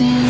sing.